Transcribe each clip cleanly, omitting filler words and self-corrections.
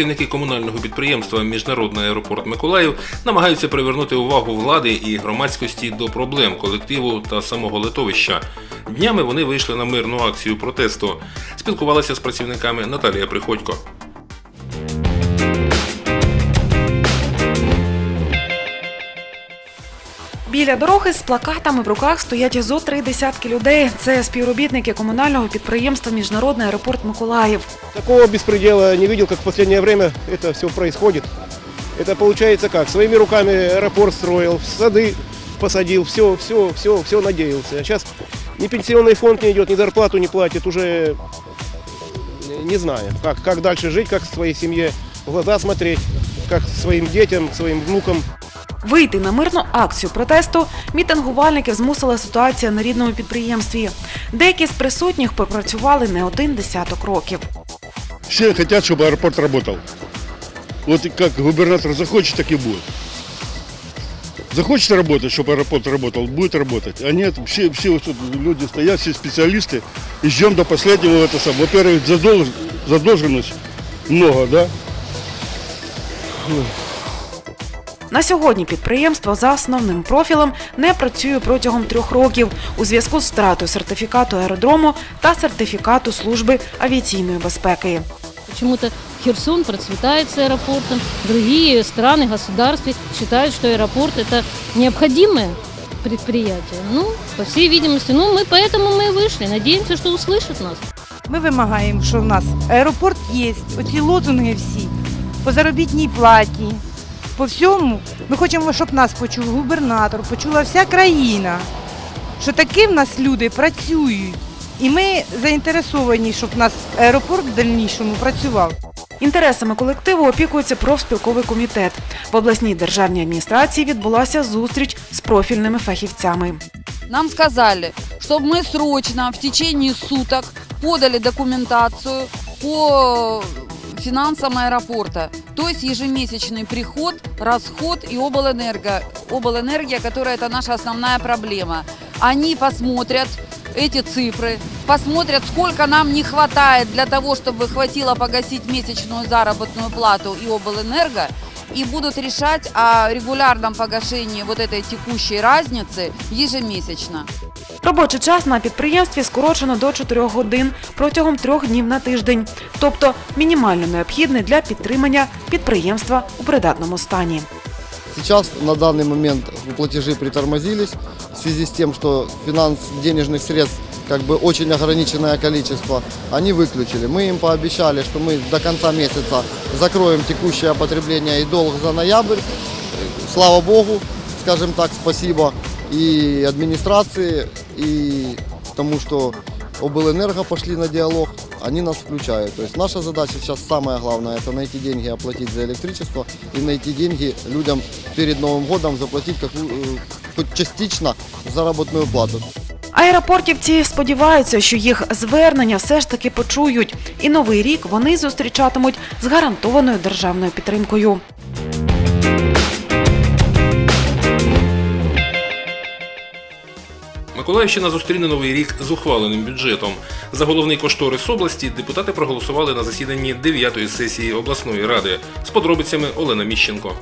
працівники комунального підприємства «Міжнародний аеропорт Миколаїв» намагаються привернути увагу влади і громадськості до проблем колективу та самого литовища. Днями вони вийшли на мирну акцію протесту. Спілкувалася з працівниками Наталя Приходько. Біля дороги з плакатами в руках стоять зо 30 людей. Це співробітники комунального підприємства «Міжнародний аеропорт Миколаїв». Такого безпредела не бачив, як в останнє время це все відбувається. Це виходить як? Своїми руками аеропорт будував, сади посадив, все сподівався. А зараз ні пенсійний фонд не йде, ні зарплату не платить, вже не знаю, як далі жити, як своїй сім'ї в очі дивитися, як своїм дітям, своїм внукам. Вийти на мирну акцію протесту мітингувальників змусила ситуація на рідному підприємстві. Деякі з присутніх попрацювали не один десяток років. Всі хочуть, щоб аеропорт працював. От як губернатор захоче, так і буде. Захоче працювати, щоб аеропорт працював, буде працювати. А ні, всі люди стоять, всі спеціалісти, і чекаємо до останнього. Во-первых, задовженість багато, да? На сьогодні підприємство за основним профілем не працює протягом 3 років у зв'язку з втратою сертифікату аеродрому та сертифікату служби авіаційної безпеки. Чому-то Херсон процвітає з аеропортом, інші країни, держави вважають, що аеропорт – це необхідне підприємство. Ну, по всій відомості, ми тому ми і вийшли, сподіваємося, що услышать нас. Ми вимагаємо, що в нас аеропорт є, оці лозунги всі, по заробітній платі. По всьому ми хочемо, щоб нас почув губернатор, почула вся країна, що такі в нас люди працюють. І ми заінтересовані, щоб нас аеропорт в дальнішому працював. Інтересами колективу опікується профспілковий комітет. В обласній державній адміністрації відбулася зустріч з профільними фахівцями. Нам сказали, щоб ми срочно, в течение суток, подали документацію по финансам аэропорта, то есть ежемесячный приход, расход и обленерго, которая это наша основная проблема. Они посмотрят эти цифры, посмотрят, сколько нам не хватает для того, чтобы хватило погасить месячную заработную плату и обленерго, и будут решать о регулярном погашении вот этой текущей разницы ежемесячно. Робочий час на підприємстві скорочено до 4 годин протягом 3 днів на тиждень, тобто мінімально необхідний для підтримання підприємства у придатному стані. Сейчас на данный момент платежи притормозились в связи с тем, что денежных средств как бы очень ограниченное количество, они выключили. Мы им пообещали, что мы до конца месяца закроем текущее потребление и долг за ноябрь. Слава Богу, скажем так, спасибо и администрации, и тому, что обленерго пошли на диалог, они нас включают. То есть наша задача сейчас самое главное – это найти деньги, оплатить за электричество и найти деньги людям перед Новым годом заплатить хоть частично заработную плату. Аеропортівці сподіваються, що їх звернення все ж таки почують. І Новий рік вони зустрічатимуть з гарантованою державною підтримкою. Миколаївщина зустріне Новий рік з ухваленим бюджетом. За головний кошторис області депутати проголосували на засіданні 9-ї сесії обласної ради. З подробицями Олена Міщенко.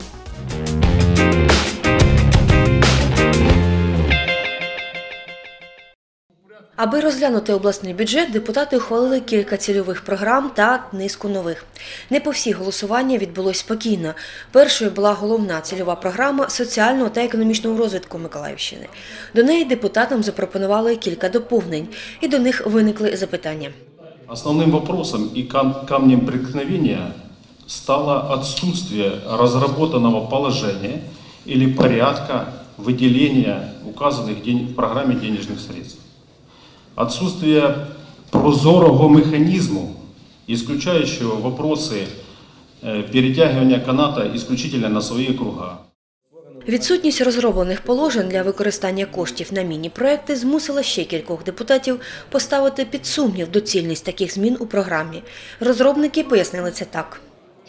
Аби розглянути обласний бюджет, депутати ухвалили кілька цільових програм та низку нових. Не по всі голосування відбулось спокійно. Першою була головна цільова програма соціального та економічного розвитку Миколаївщини. До неї депутатам запропонували кілька доповнень, і до них виникли запитання. Основним питанням і камнем преткновення стало відсутність розробленого положення або порядку виділення вказаних в програмі денежних средств. Отсутствие прозорого механизма, исключающего вопросы перетягивания каната исключительно на свои круга. Відсутність розроблених положень для використання коштів на міні-проекти змусила ще кількох депутатів поставити під сумнів доцільність таких змін у програмі. Розробники пояснили це так.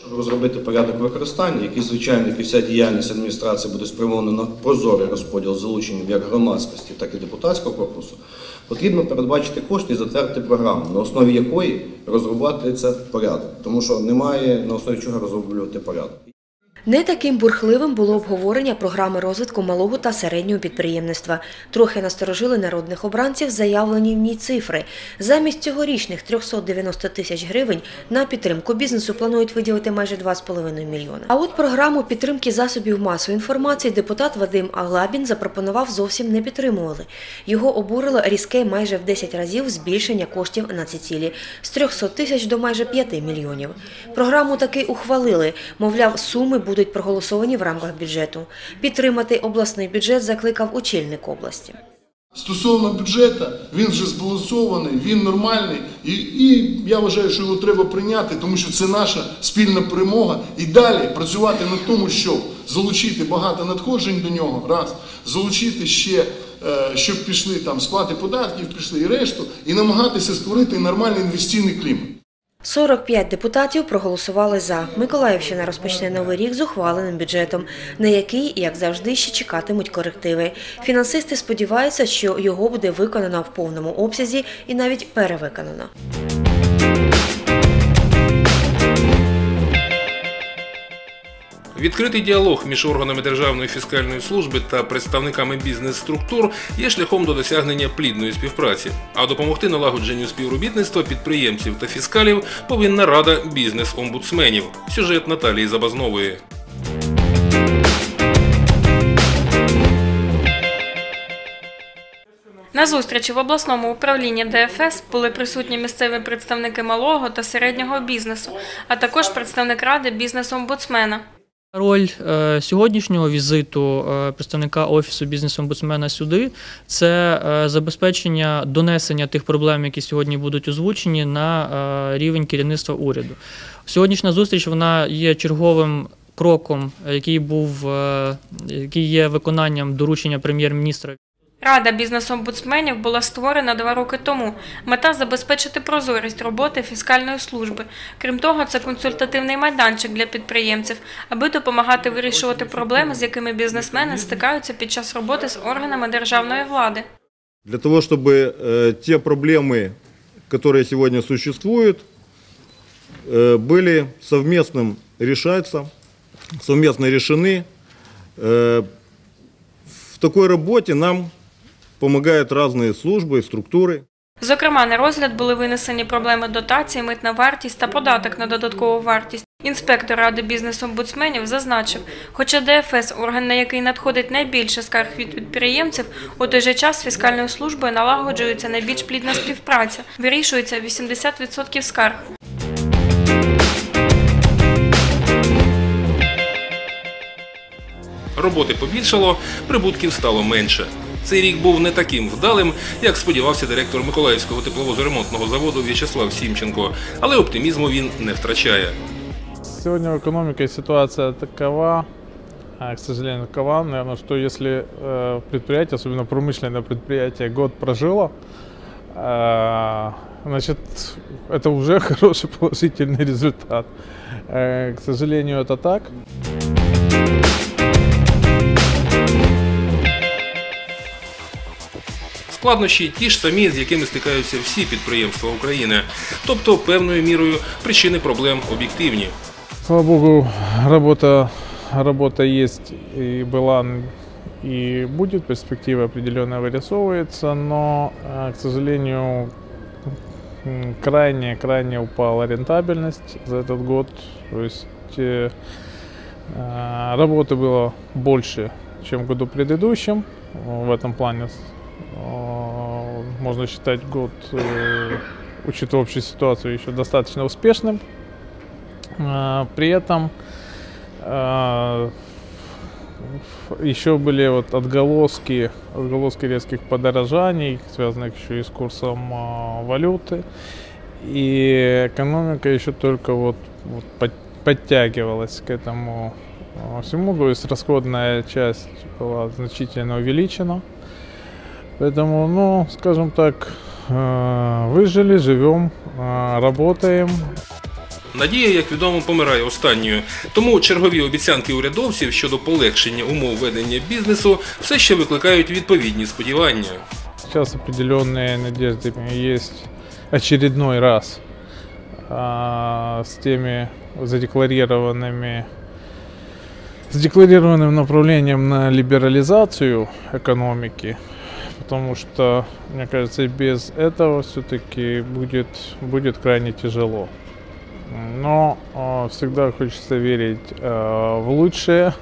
щоб розробити порядок використання, який, звичайно, як і вся діяльність адміністрації буде спрямована на прозорий розподіл з залученням як громадськості, так і депутатського корпусу, потрібно передбачити кошти і затвердити програму, на основі якої розробляється порядок, тому що немає на основі чого розроблювати порядок. Не таким бурхливим було обговорення програми розвитку малого та середнього підприємництва. Трохи насторожили народних обранців заявлені в ній цифри. Замість цьогорічних 390 тисяч гривень на підтримку бізнесу планують виділити майже 2,5 мільйона. А от програму підтримки засобів масової інформації депутат Вадим Аглабін запропонував зовсім не підтримували. Його обурило різке майже в 10 разів збільшення коштів на ці цілі – з 300 тисяч до майже 5 мільйонів. Програму таки ухвалили, мовляв, суми будуть проголосовані в рамках бюджету. Підтримати обласний бюджет закликав очільник області. Стосовно бюджету, він вже збалансований, він нормальний. І я вважаю, що його треба прийняти, тому що це наша спільна перемога. І далі працювати над тому, щоб залучити багато надходжень до нього, раз, залучити ще, щоб пішли там сплати податків, пішли і решту, і намагатися створити нормальний інвестиційний клімат. 45 депутатів проголосували «за». Миколаївщина розпочне новий рік з ухваленим бюджетом, на який, як завжди, ще чекатимуть корективи. Фінансисти сподіваються, що його буде виконано в повному обсязі і навіть перевиконано. Відкритий діалог між органами Державної фіскальної служби та представниками бізнес-структур є шляхом до досягнення плідної співпраці. А допомогти налагодженню співробітництва підприємців та фіскалів повинна Рада бізнес-омбудсменів. Сюжет Наталії Забазнової. На зустрічі в обласному управлінні ДФС були присутні місцеві представники малого та середнього бізнесу, а також представник Ради бізнес-омбудсмена. Роль сьогоднішнього візиту представника Офісу бізнес-омбудсмена сюди – це забезпечення донесення тих проблем, які сьогодні будуть озвучені, на рівень керівництва уряду. Сьогоднішня зустріч вона є черговим кроком, який є виконанням доручення прем'єр-міністра. Рада бізнес-омбудсменів була створена 2 роки тому. Мета – забезпечити прозорість роботи фіскальної служби. Крім того, це консультативний майданчик для підприємців, аби допомагати вирішувати проблеми, з якими бізнесмени стикаються під час роботи з органами державної влади. Для того, щоб ті проблеми, які сьогодні існують, були спільно вирішені. В такій роботі нам допомагають різні служби і структури. Зокрема, на розгляд були винесені проблеми дотації, митна вартість та податок на додаткову вартість. Інспектор Ради бізнес-омбудсменів зазначив, хоча ДФС – орган, на який надходить найбільше скарг від підприємців, у той же час з фіскальною службою налагоджується найбільш плідна співпраця, вирішується 80% скарг. Роботи побільшало, прибутків стало менше. Цей рік був не таким вдалим, як сподівався директор Миколаївського тепловозоремонтного заводу Вячеслав Симченко. Але оптимізму він не втрачає. Сьогодні в економіці ситуація такова, к сожалению, такова, наверное, що якщо підприємство, особливо промислове підприємство, рік прожило, значит, це вже хороший положительний результат. К сожалению, це так. Складнощі ті ж самі, з якими стикаються всі підприємства України. Тобто, певною мірою, причини проблем об'єктивні. Слава Богу, робота є і була, і буде, перспектива определенно вирисовується, але, к сожалению, крайне упала рентабельність за этот год. Тобто, роботи було більше, ніж в году предыдущем, в этом плане. Можно считать год, учитывая общую ситуацию, еще достаточно успешным. При этом еще были вот отголоски резких подорожаний, связанных еще и с курсом валюты. И экономика еще только вот подтягивалась к этому всему. То есть расходная часть была значительно увеличена. Поэтому, ну, скажем так, выжили, живем, работаем. Надія, як відомо, помирає останньою. Тому чергові обіцянки урядовців щодо полегшення умов ведення бізнесу все ще викликають відповідні сподівання. Зараз определенні надії є очередний раз з тими задекларированным направлением на либерализацию экономики, потому что, мне кажется, без этого все-таки будет крайне тяжело. Но всегда хочется верить в лучшее.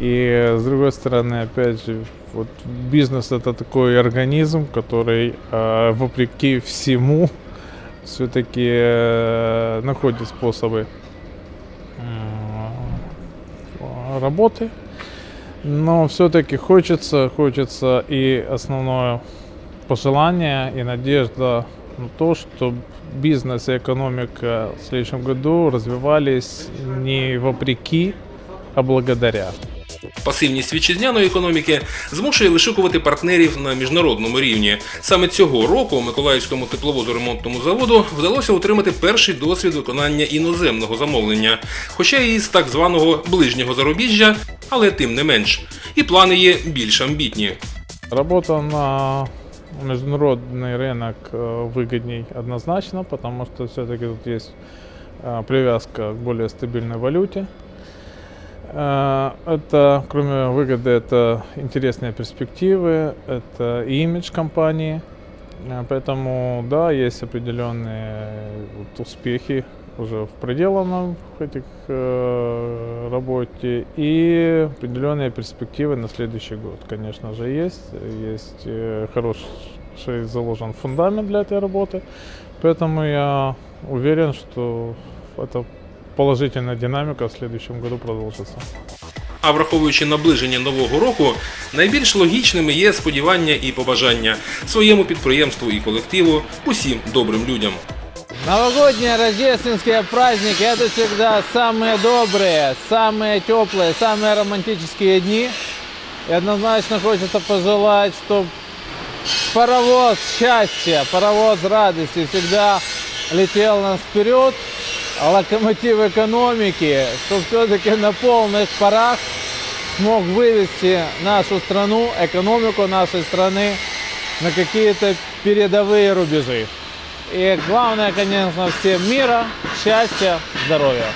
И, с другой стороны, опять же, вот бизнес – это такой организм, который, вопреки всему, все-таки находит способы работы, но все-таки хочется и основное пожелание и надежда на то, что бизнес и экономика в следующем году развивались не вопреки, а благодаря. Пасивність вітчизняної економіки змушує вишукувати партнерів на міжнародному рівні. Саме цього року Миколаївському тепловозоремонтному заводу вдалося отримати перший досвід виконання іноземного замовлення, хоча і з так званого ближнього зарубіжжя, але тим не менш. І плани є більш амбітні. Робота на міжнародний ринок вигідній однозначно, тому що все-таки тут є прив'язка до більш стабільної валюти. Это, кроме выгоды, это интересные перспективы, это имидж компании, поэтому, да, есть определенные успехи уже в проделанном этих работе и определенные перспективы на следующий год, конечно же, есть хороший заложен фундамент для этой работы, поэтому я уверен, что это положительна динаміка в наступному році продовжиться. А враховуючи наближення нового року, найбільш логічними є сподівання і побажання своєму підприємству і колективу, усім добрим людям. Новогодние рождественские праздники – это всегда самые добрые, самые теплые, самые романтические дни. И однозначно хочется пожелать, чтобы паровоз счастья, паровоз радости всегда летел нас вперед. Локомотив экономики, что все-таки на полных парах смог вывести нашу страну, экономику нашей страны на какие-то передовые рубежи. И главное, конечно, всем мира, счастья, здоровья.